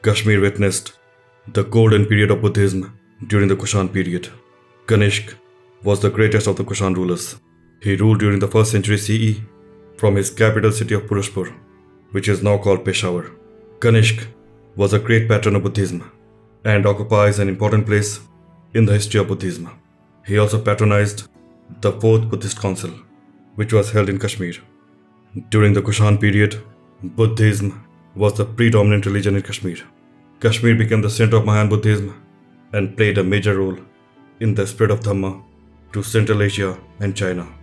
Kashmir witnessed the golden period of Buddhism during the Kushan period. Kanishka was the greatest of the Kushan rulers. He ruled during the 1st century CE from his capital city of Purushpur, which is now called Peshawar. Kanishka was a great patron of Buddhism and occupies an important place in the history of Buddhism. He also patronized the 4th Buddhist Council, which was held in Kashmir. During the Kushan period, Buddhism was the predominant religion in Kashmir. Kashmir became the center of Mahayana Buddhism and played a major role in the spread of Dharma to Central Asia and China.